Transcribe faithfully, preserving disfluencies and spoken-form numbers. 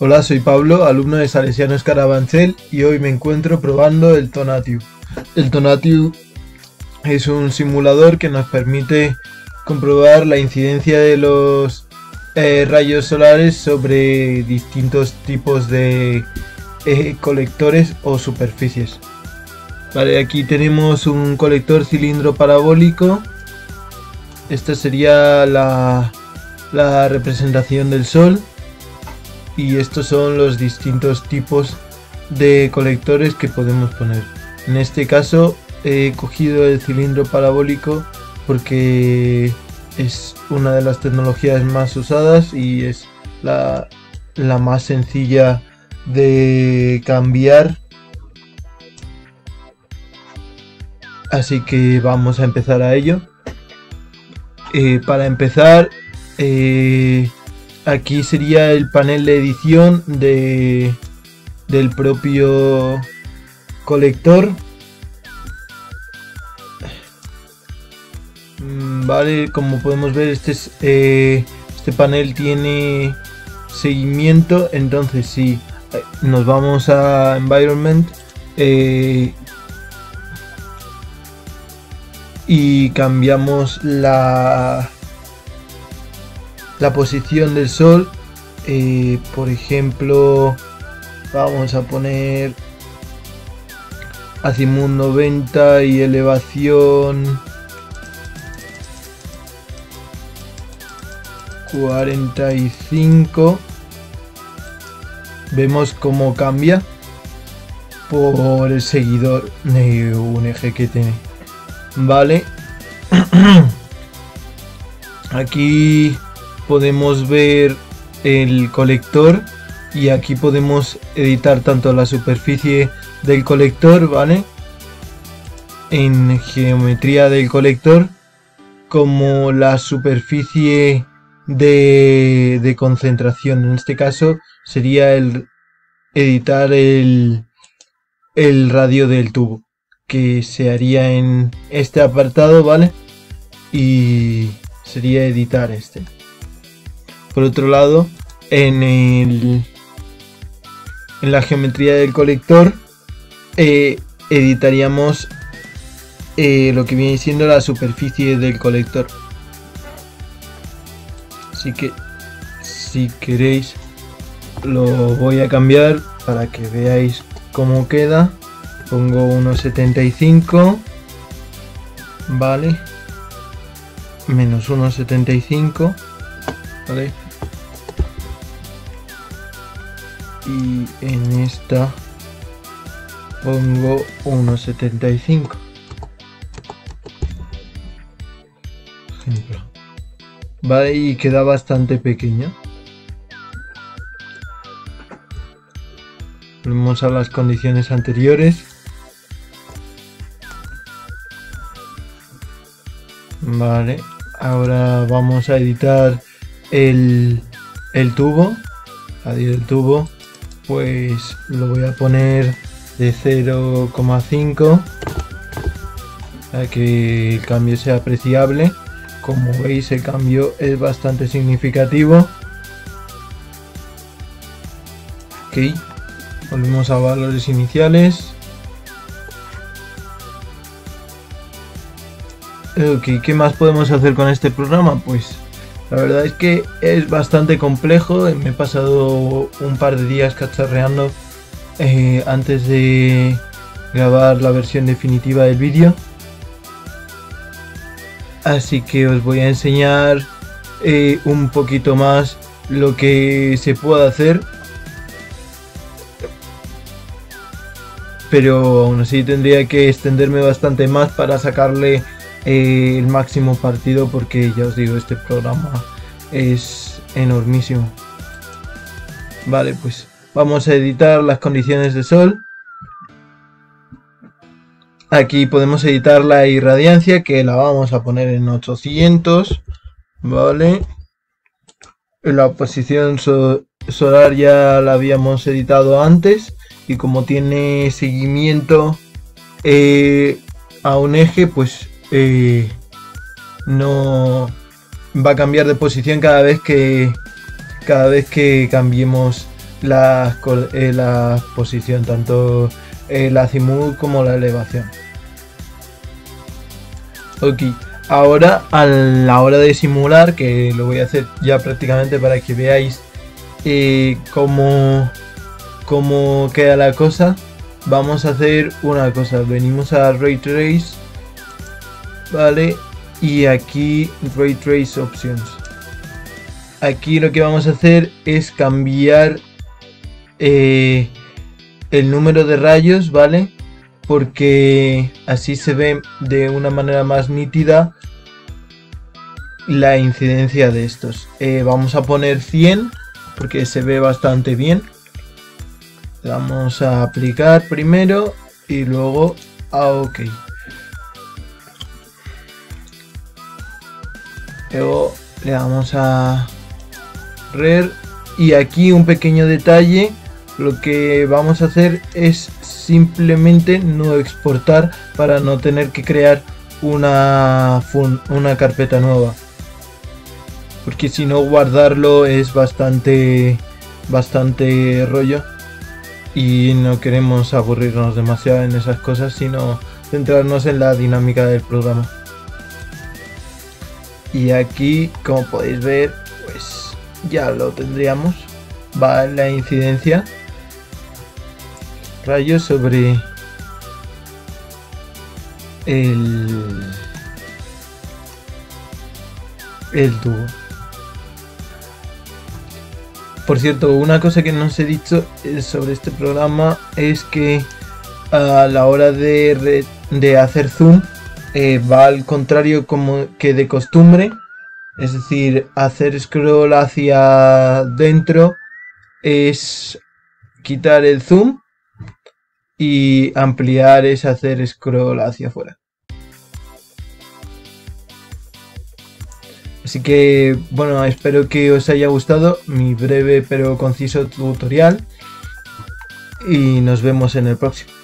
Hola, soy Pablo, alumno de Salesianos Carabanchel, y hoy me encuentro probando el Tonatiuh. El Tonatiuh es un simulador que nos permite comprobar la incidencia de los eh, rayos solares sobre distintos tipos de eh, colectores o superficies. Vale, aquí tenemos un colector cilindro parabólico. Esta sería la, la representación del Sol, y estos son los distintos tipos de colectores que podemos poner. En este caso he cogido el cilindro parabólico porque es una de las tecnologías más usadas y es la, la más sencilla de cambiar. Así que vamos a empezar a ello. Eh, para empezar, eh, aquí sería el panel de edición de, del propio colector. Vale, como podemos ver, este, es, eh, este panel tiene seguimiento. Entonces, si nos vamos a Environment, eh, y cambiamos la, la posición del Sol, eh, por ejemplo, vamos a poner azimut noventa y elevación cuarenta y cinco, vemos cómo cambia por el seguidor de un eje que tiene. Vale, aquí podemos ver el colector y aquí podemos editar tanto la superficie del colector, vale, en geometría del colector, como la superficie de, de concentración. En este caso sería el editar el, el radio del tubo, que se haría en este apartado, ¿vale? Y sería editar este. Por otro lado, en, el, en la geometría del colector, eh, editaríamos eh, lo que viene siendo la superficie del colector. Así que, si queréis, lo voy a cambiar para que veáis cómo queda. Pongo uno setenta y cinco, vale, menos uno setenta y cinco, vale, y en esta pongo uno setenta y cinco, ejemplo, vale, y queda bastante pequeña. Volvemos a las condiciones anteriores. Vale, ahora vamos a editar el, el tubo. Adiós, el tubo. Pues lo voy a poner de cero coma cinco para que el cambio sea apreciable. Como veis, el cambio es bastante significativo. Ok, volvemos a valores iniciales. Ok, ¿qué más podemos hacer con este programa? Pues la verdad es que es bastante complejo. Me he pasado un par de días cacharreando eh, antes de grabar la versión definitiva del vídeo. Así que os voy a enseñar eh, un poquito más lo que se puede hacer. Pero aún así tendría que extenderme bastante más para sacarle el máximo partido, porque ya os digo, este programa es enormísimo. Vale, pues vamos a editar las condiciones de sol. Aquí podemos editar la irradiancia, que la vamos a poner en ochocientos, vale. La posición so- solar ya la habíamos editado antes, y como tiene seguimiento eh, a un eje, pues Eh, no va a cambiar de posición cada vez que cada vez que cambiemos la, eh, la posición, tanto el azimut como la elevación. Ok, ahora a la hora de simular, que lo voy a hacer ya prácticamente para que veáis eh, cómo, cómo queda la cosa, vamos a hacer una cosa. Venimos a Ray Trace, vale, y aquí Ray Trace Options. Aquí lo que vamos a hacer es cambiar eh, el número de rayos, vale, porque así se ve de una manera más nítida la incidencia de estos. Eh, vamos a poner cien porque se ve bastante bien. Vamos a aplicar primero y luego a OK. Luego le damos a Rare y aquí un pequeño detalle. Lo que vamos a hacer es simplemente no exportar para no tener que crear una, una carpeta nueva, porque si no guardarlo es bastante, bastante rollo. Y no queremos aburrirnos demasiado en esas cosas, sino centrarnos en la dinámica del programa. Y aquí, como podéis ver, pues ya lo tendríamos. Va en la incidencia. Rayos sobre el, el tubo. Por cierto, una cosa que no os he dicho sobre este programa es que a la hora de, de hacer zoom eh, va al contrario como que de costumbre, es decir, hacer scroll hacia dentro es quitar el zoom y ampliar es hacer scroll hacia afuera. Así que bueno, espero que os haya gustado mi breve pero conciso tutorial y nos vemos en el próximo.